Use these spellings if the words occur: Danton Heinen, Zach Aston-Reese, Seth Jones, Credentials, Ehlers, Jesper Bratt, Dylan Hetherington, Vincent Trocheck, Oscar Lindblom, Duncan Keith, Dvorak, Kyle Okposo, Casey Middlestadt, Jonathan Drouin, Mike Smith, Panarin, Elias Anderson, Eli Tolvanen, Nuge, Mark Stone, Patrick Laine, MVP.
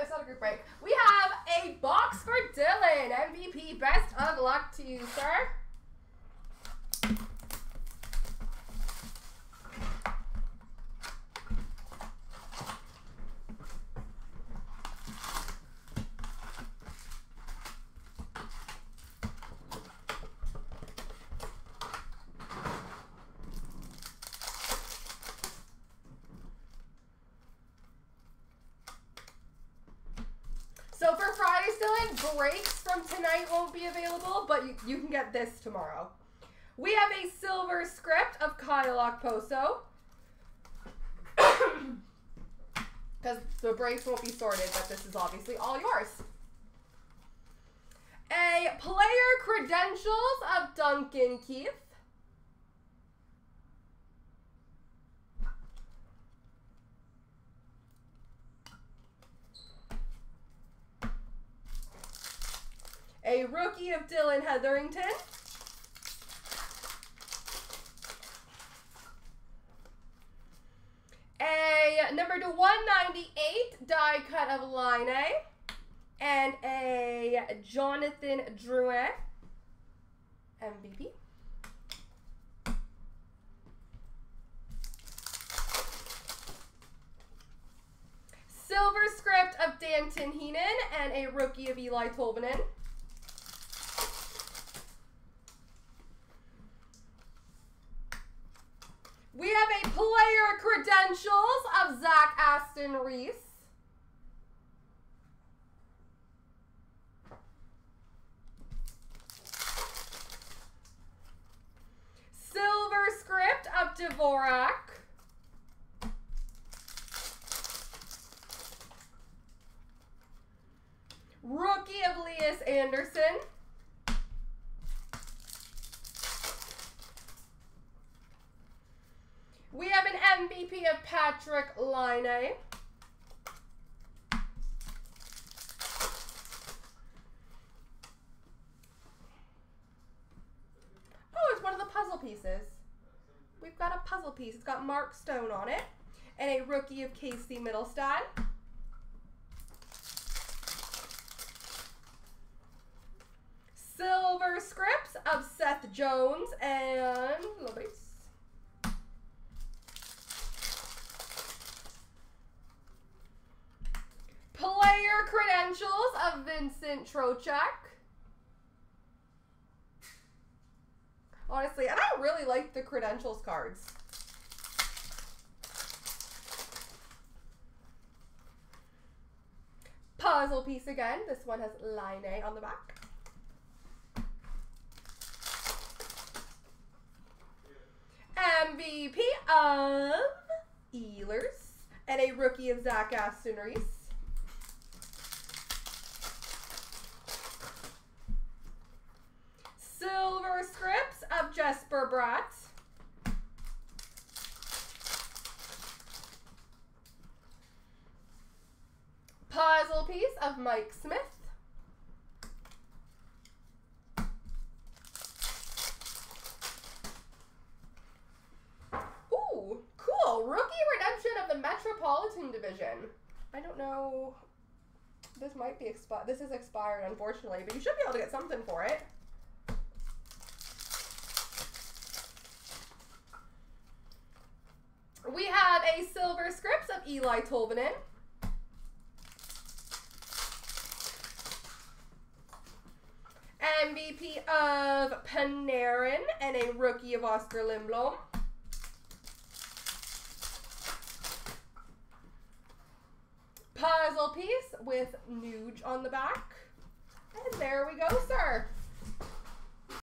it's not a group break. We have a box for Dylan. MVP, best of luck to you, sir. So for Friday, Dylan, breaks from tonight won't be available, but you can get this tomorrow. We have a silver script of Kyle Okposo, because the breaks won't be sorted, but this is obviously all yours. A player credentials of Duncan Keith. A rookie of Dylan Hetherington. A number /198 die cut of Laine. And a Jonathan Drouin MVP. Silver script of Danton Heinen and a rookie of Eli Tolvanen. We have a player credentials of Zach Aston-Reese. Silver script of Dvorak. Rookie of Elias Anderson. We have an MVP of Patrick Laine. Oh, it's one of the puzzle pieces. We've got a puzzle piece. It's got Mark Stone on it. And a rookie of Casey Middlestadt. Silver scripts of Seth Jones and nobody. Player credentials of Vincent Trocheck. Honestly, I don't really like the credentials cards. Puzzle piece again. This one has Laine on the back. MVP of Ehlers and a rookie of Zach Aston-Reese. Silver scripts of Jesper Bratt. Puzzle piece of Mike Smith. Ooh, cool. Rookie redemption of the Metropolitan Division. I don't know. This might be expired. This is expired, unfortunately, but you should be able to get something for it. We have a silver script of Eli Tolvanen. MVP of Panarin and a rookie of Oscar Lindblom. Puzzle piece with Nuge on the back. And there we go, sir.